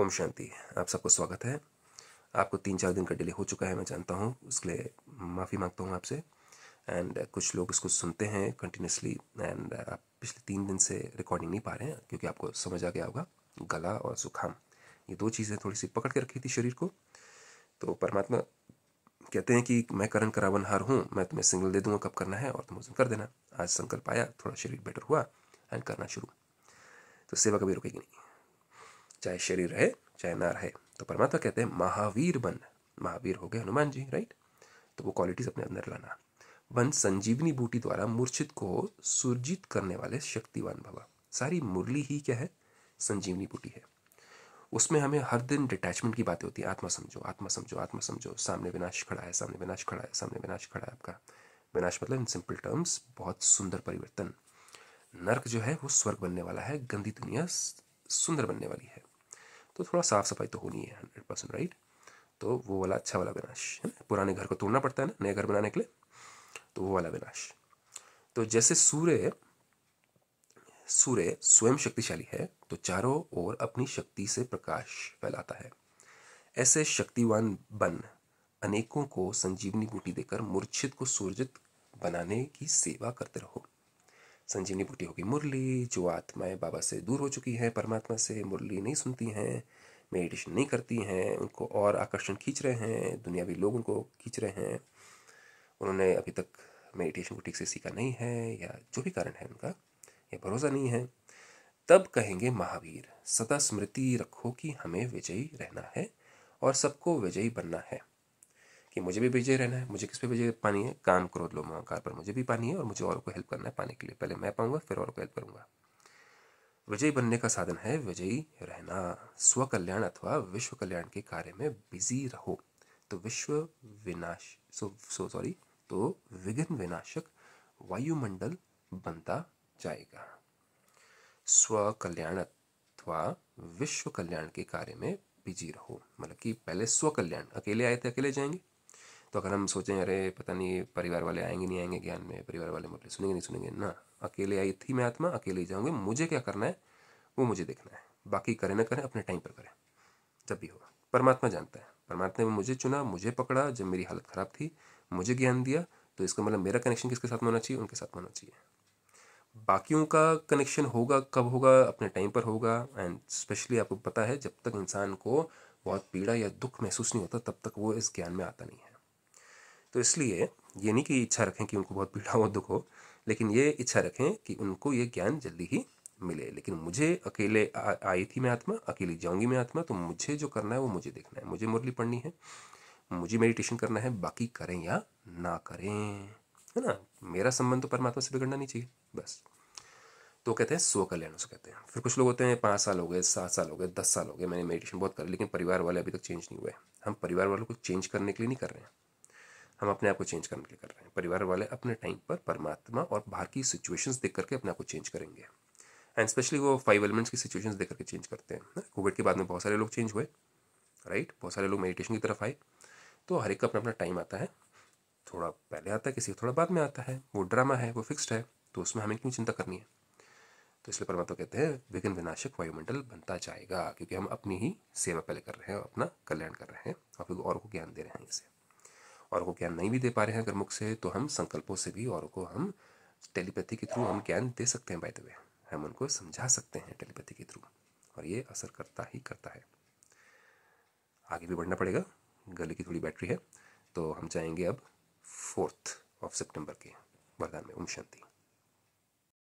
ओम शांति। आप सबको स्वागत है। आपको 3-4 दिन का डिले हो चुका है, मैं जानता हूँ, उसके लिए माफ़ी मांगता हूँ आपसे। एंड कुछ लोग इसको सुनते हैं कंटिन्यूसली, एंड आप पिछले 3 दिन से रिकॉर्डिंग नहीं पा रहे हैं क्योंकि आपको समझ आ गया होगा, गला और जुकाम ये 2 चीज़ें थोड़ी सी पकड़ के रखी थी शरीर को। तो परमात्मा कहते हैं कि मैं करण करावनहार हूँ, मैं तुम्हें सिग्नल दे दूँगा कब करना है और तुम वजन कर देना। आज संकल्प आया, थोड़ा शरीर बेटर हुआ एंड करना शुरू। तो सेवा कभी रुकेगी नहीं, चाहे शरीर रहे चाहे ना रहे। तो परमात्मा कहते हैं महावीर बन। महावीर हो गए हनुमान जी, राइट। तो वो क्वालिटीज अपने अंदर लाना। बन संजीवनी बूटी द्वारा मूर्छित को सुरजित करने वाले शक्तिवान भवा। सारी मुरली ही क्या है? संजीवनी बूटी है। उसमें हमें हर दिन डिटैचमेंट की बातें होती है। आत्मा समझो, आत्मा समझो, आत्मा समझो, सामने विनाश खड़ा है, सामने विनाश खड़ा है, सामने विनाश खड़ा है आपका। विनाश मतलब इन सिंपल टर्म्स बहुत सुंदर परिवर्तन। नर्क जो है वो स्वर्ग बनने वाला है, गंदी दुनिया सुंदर बनने वाली है। तो थोड़ा साफ सफाई तो होनी है 100%, राइट। तो वो वाला अच्छा वाला विनाश है। पुराने घर को तोड़ना पड़ता है ना नए घर बनाने के लिए, तो वो वाला विनाश। तो जैसे सूर्य स्वयं शक्तिशाली है तो चारों ओर अपनी शक्ति से प्रकाश फैलाता है, ऐसे शक्तिवान बन अनेकों को संजीवनी बूटी देकर मूर्छित को सूर्जित बनाने की सेवा करते रहो। संजीवनी बूटी होगी मुरली। जो आत्माएं बाबा से दूर हो चुकी हैं, परमात्मा से, मुरली नहीं सुनती हैं, मेडिटेशन नहीं करती हैं, उनको और आकर्षण खींच रहे हैं, दुनियावी लोग उनको खींच रहे हैं, उन्होंने अभी तक मेडिटेशन को ठीक से सीखा नहीं है या जो भी कारण है उनका, या भरोसा नहीं है, तब कहेंगे महावीर। सदा स्मृति रखो कि हमें विजयी रहना है और सबको विजयी बनना है। कि मुझे भी विजयी रहना है। मुझे किस पे विजयी पानी है? काम क्रोध लोभ अहंकार पर मुझे भी पानी है और मुझे और को हेल्प करना है पाने के लिए। पहले मैं पाऊंगा फिर और को हेल्प करूंगा। विजयी बनने का साधन है विजयी रहना। स्व कल्याण अथवा विश्व कल्याण के कार्य में बिजी रहो तो विघ्न विनाशक वायुमंडल बनता जाएगा। स्व कल्याण अथवा विश्व कल्याण के कार्य में बिजी रहो मतलब कि पहले स्व कल्याण। अकेले आए थे, अकेले जाएंगे। तो अगर हम सोचें अरे पता नहीं परिवार वाले आएंगे नहीं आएंगे ज्ञान में, परिवार वाले मुझे सुनेंगे नहीं सुनेंगे, ना, अकेले आई थी मैं आत्मा, अकेले ही जाऊँगी। मुझे क्या करना है वो मुझे देखना है, बाकी करें ना करें अपने टाइम पर करें, जब भी होगा। परमात्मा जानता है, परमात्मा ने मुझे चुना, मुझे पकड़ा जब मेरी हालत ख़राब थी, मुझे ज्ञान दिया। तो इसका मतलब मेरा कनेक्शन किसके साथ होना चाहिए? उनके साथ होना चाहिए। बाकियों का कनेक्शन होगा कब होगा? अपने टाइम पर होगा। एंड स्पेशली आपको पता है जब तक इंसान को बहुत पीड़ा या दुख महसूस नहीं होता तब तक वो इस ज्ञान में आता नहीं है। तो इसलिए ये नहीं कि इच्छा रखें कि उनको बहुत पीड़ा हो दुख हो, लेकिन ये इच्छा रखें कि उनको ये ज्ञान जल्दी ही मिले। लेकिन मुझे अकेले आई थी मैं आत्मा, अकेली जाऊँगी मैं आत्मा, तो मुझे जो करना है वो मुझे देखना है, मुझे मुरली पढ़नी है, मुझे मेडिटेशन करना है, बाकी करें या ना करें, है ना। मेरा संबंध तो परमात्मा से बिगड़ना नहीं चाहिए, बस। तो कहते हैं स्व कल्याण उसको कहते हैं। फिर कुछ लोग होते हैं 5 साल हो गए, 7 साल हो गए, 10 साल हो गए, मैंने मेडिटेशन बहुत करी लेकिन परिवार वाले अभी तक चेंज नहीं हुए। हम परिवार वालों को चेंज करने के लिए नहीं कर रहे हैं, हम अपने आप को चेंज करने के लिए कर रहे हैं। परिवार वाले अपने टाइम पर परमात्मा और बाहर की सिचुएशंस देख करके अपने आप को चेंज करेंगे। एंड स्पेशली वो 5 एलिमेंट्स की सिचुएशंस देख करके चेंज करते हैं। कोविड के बाद में बहुत सारे लोग चेंज हुए, राइट, बहुत सारे लोग मेडिटेशन की तरफ आए। तो हर एक का अपना अपना टाइम आता है, थोड़ा पहले आता है किसी थोड़ा बाद में आता है, वो ड्रामा है, वो फिक्स्ड है, तो उसमें हमें क्यों चिंता करनी है। तो इसलिए परमात्मा कहते हैं विघ्न विनाशक वायुमंडल बनता जाएगा, क्योंकि हम अपनी ही सेवा पहले कर रहे हैं, अपना कल्याण कर रहे हैं और फिर और को ज्ञान दे रहे हैं। इसे और को ज्ञान नहीं भी दे पा रहे हैं अगर मुख से, तो हम संकल्पों से भी और को हम टेलीपैथी के थ्रू हम ज्ञान दे सकते हैं। बाय द वे हम उनको समझा सकते हैं टेलीपैथी के थ्रू, और ये असर करता ही करता है। आगे भी बढ़ना पड़ेगा, गले की थोड़ी बैटरी है। तो हम जाएंगे अब 4 सितंबर के वरदान में। ओम शांति।